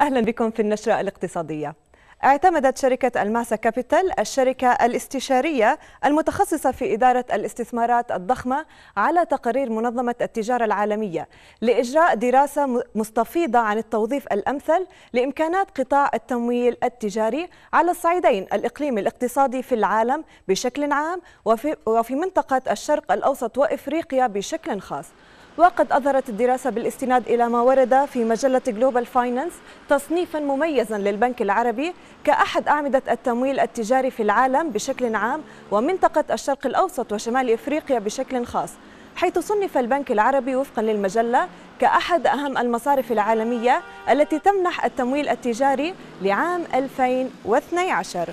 أهلا بكم في النشرة الاقتصادية. اعتمدت شركة الماسا كابيتال الشركة الاستشارية المتخصصة في إدارة الاستثمارات الضخمة على تقارير منظمة التجارة العالمية لإجراء دراسة مستفيضة عن التوظيف الأمثل لإمكانات قطاع التمويل التجاري على الصعيدين الإقليم الاقتصادي في العالم بشكل عام وفي منطقة الشرق الأوسط وإفريقيا بشكل خاص. وقد أظهرت الدراسة بالاستناد إلى ما ورد في مجلة غلوبال فاينانس تصنيفا مميزا للبنك العربي كأحد أعمدة التمويل التجاري في العالم بشكل عام ومنطقة الشرق الأوسط وشمال إفريقيا بشكل خاص، حيث صنف البنك العربي وفقا للمجلة كأحد أهم المصارف العالمية التي تمنح التمويل التجاري لعام 2012.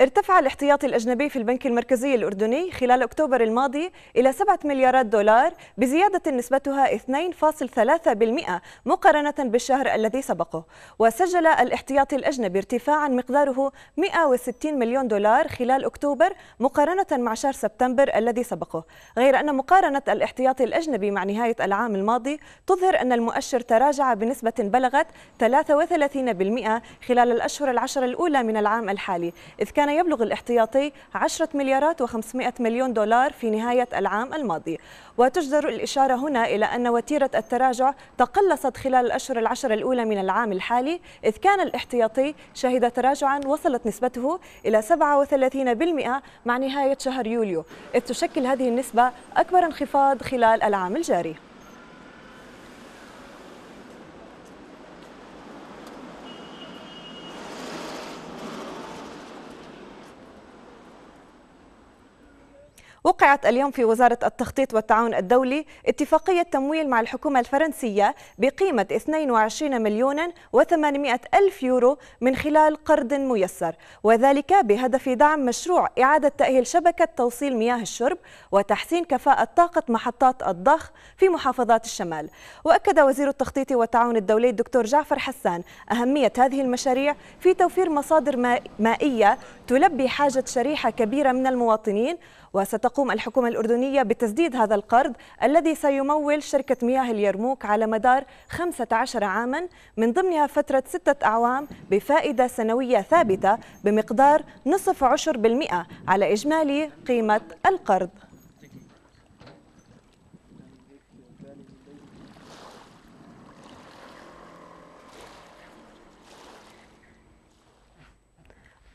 ارتفع الاحتياطي الأجنبي في البنك المركزي الأردني خلال أكتوبر الماضي إلى 7 مليارات دولار بزيادة نسبتها 2.3% مقارنة بالشهر الذي سبقه، وسجل الاحتياطي الأجنبي ارتفاعا مقداره 160 مليون دولار خلال أكتوبر مقارنة مع شهر سبتمبر الذي سبقه، غير أن مقارنة الاحتياطي الأجنبي مع نهاية العام الماضي تظهر أن المؤشر تراجع بنسبة بلغت 33% خلال الأشهر العشر الأولى من العام الحالي، إذ كان يبلغ الاحتياطي 10 مليارات و500 مليون دولار في نهاية العام الماضي. وتجدر الإشارة هنا إلى أن وتيرة التراجع تقلصت خلال الأشهر العشر الأولى من العام الحالي، إذ كان الاحتياطي شهد تراجعا وصلت نسبته إلى 37% مع نهاية شهر يوليو، إذ تشكل هذه النسبة أكبر انخفاض خلال العام الجاري. وقعت اليوم في وزارة التخطيط والتعاون الدولي اتفاقية تمويل مع الحكومة الفرنسية بقيمة 22 مليون و800 ألف يورو من خلال قرض ميسر، وذلك بهدف دعم مشروع إعادة تأهيل شبكة توصيل مياه الشرب وتحسين كفاءة طاقة محطات الضخ في محافظات الشمال. وأكد وزير التخطيط والتعاون الدولي الدكتور جعفر حسان أهمية هذه المشاريع في توفير مصادر مائية تلبي حاجة شريحة كبيرة من المواطنين، وستقوم الحكومة الأردنية بتسديد هذا القرض الذي سيمول شركة مياه اليرموك على مدار 15 عاما من ضمنها فترة 6 أعوام بفائدة سنوية ثابتة بمقدار 0.5% على إجمالي قيمة القرض.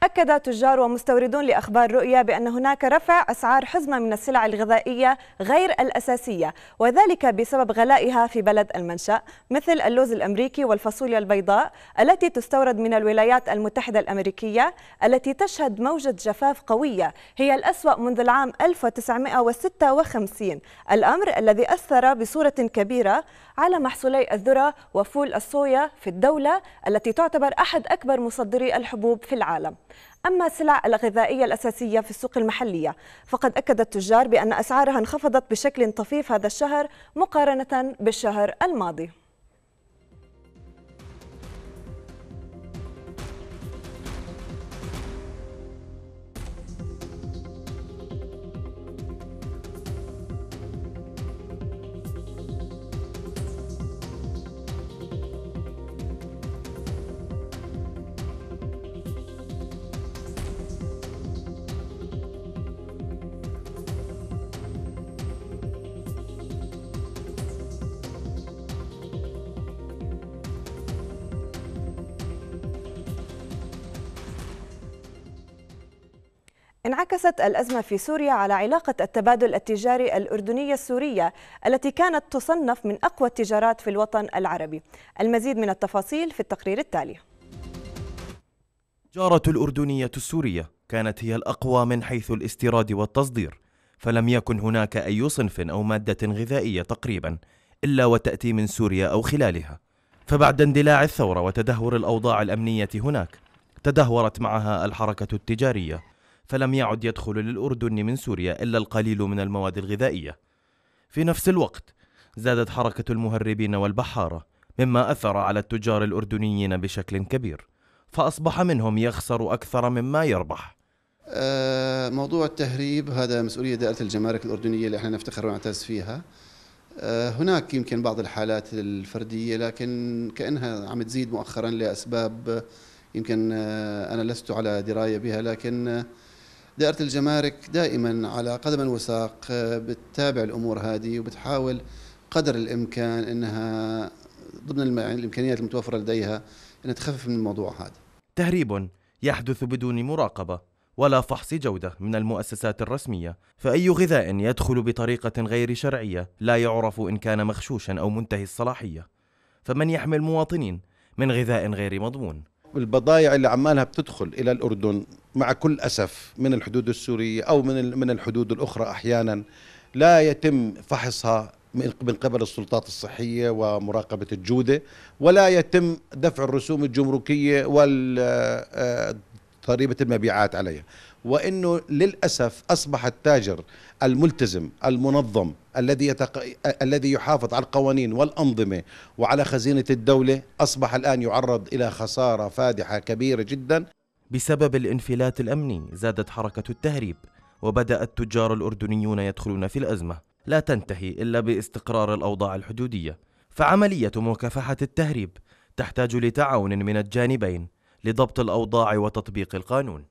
أكد تجار ومستوردون لأخبار رؤيا بأن هناك رفع أسعار حزمة من السلع الغذائية غير الأساسية، وذلك بسبب غلائها في بلد المنشأ، مثل اللوز الأمريكي والفاصوليا البيضاء التي تستورد من الولايات المتحدة الأمريكية التي تشهد موجة جفاف قوية هي الأسوأ منذ العام 1956، الأمر الذي أثر بصورة كبيرة على محصولي الذرة وفول الصويا في الدولة التي تعتبر أحد أكبر مصدري الحبوب في العالم. أما السلع الغذائية الأساسية في السوق المحلية فقد أكد التجار بأن أسعارها انخفضت بشكل طفيف هذا الشهر مقارنة بالشهر الماضي. انعكست الأزمة في سوريا على علاقة التبادل التجاري الأردنية السورية التي كانت تصنف من أقوى التجارات في الوطن العربي. المزيد من التفاصيل في التقرير التالي. التجارة الأردنية السورية كانت هي الأقوى من حيث الاستيراد والتصدير، فلم يكن هناك أي صنف أو مادة غذائية تقريبا إلا وتأتي من سوريا أو خلالها. فبعد اندلاع الثورة وتدهور الأوضاع الأمنية هناك تدهورت معها الحركة التجارية، فلم يعد يدخل للأردن من سوريا إلا القليل من المواد الغذائية. في نفس الوقت زادت حركة المهربين والبحارة، مما أثر على التجار الأردنيين بشكل كبير، فأصبح منهم يخسر أكثر مما يربح. موضوع التهريب هذا مسؤولية دائرة الجمارك الأردنية اللي احنا نفتخر ونعتز فيها. هناك يمكن بعض الحالات الفردية، لكن كأنها عم تزيد مؤخرا لأسباب يمكن أنا لست على دراية بها، لكن دائرة الجمارك دائما على قدم وساق بتتابع الأمور هذه وبتحاول قدر الإمكان أنها ضمن الإمكانيات المتوفرة لديها أن تخفف من الموضوع هذا. تهريب يحدث بدون مراقبة ولا فحص جودة من المؤسسات الرسمية، فأي غذاء يدخل بطريقة غير شرعية لا يعرف إن كان مغشوشا أو منتهي الصلاحية، فمن يحمي المواطنين من غذاء غير مضمون؟ البضائع اللي عمالها بتدخل إلى الأردن مع كل أسف من الحدود السورية أو من الحدود الأخرى أحيانا لا يتم فحصها من قبل السلطات الصحية ومراقبة الجودة، ولا يتم دفع الرسوم الجمركية وضريبة المبيعات عليها، وإنه للأسف أصبح التاجر الملتزم المنظم الذي يحافظ على القوانين والأنظمة وعلى خزينة الدولة أصبح الآن يعرض إلى خسارة فادحة كبيرة جدا. بسبب الانفلات الأمني زادت حركة التهريب، وبدأ التجار الأردنيون يدخلون في الأزمة لا تنتهي إلا باستقرار الأوضاع الحدودية، فعملية مكافحة التهريب تحتاج لتعاون من الجانبين لضبط الأوضاع وتطبيق القانون.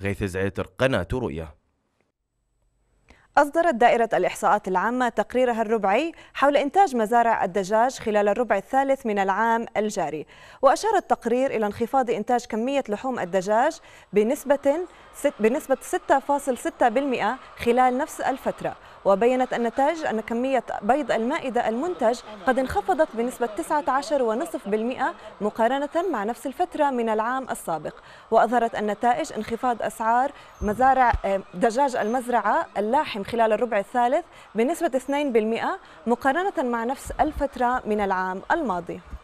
غيث زعتر، قناة رؤية. أصدرت دائرة الإحصاءات العامة تقريرها الربعي حول إنتاج مزارع الدجاج خلال الربع الثالث من العام الجاري، وأشار التقرير إلى انخفاض إنتاج كمية لحوم الدجاج بنسبة 6.6% خلال نفس الفترة، وبينت النتائج أن كمية بيض المائدة المنتج قد انخفضت بنسبة 19.5% مقارنة مع نفس الفترة من العام السابق، وأظهرت النتائج انخفاض أسعار مزارع دجاج المزرعة اللاحم خلال الربع الثالث بنسبة 2% مقارنة مع نفس الفترة من العام الماضي.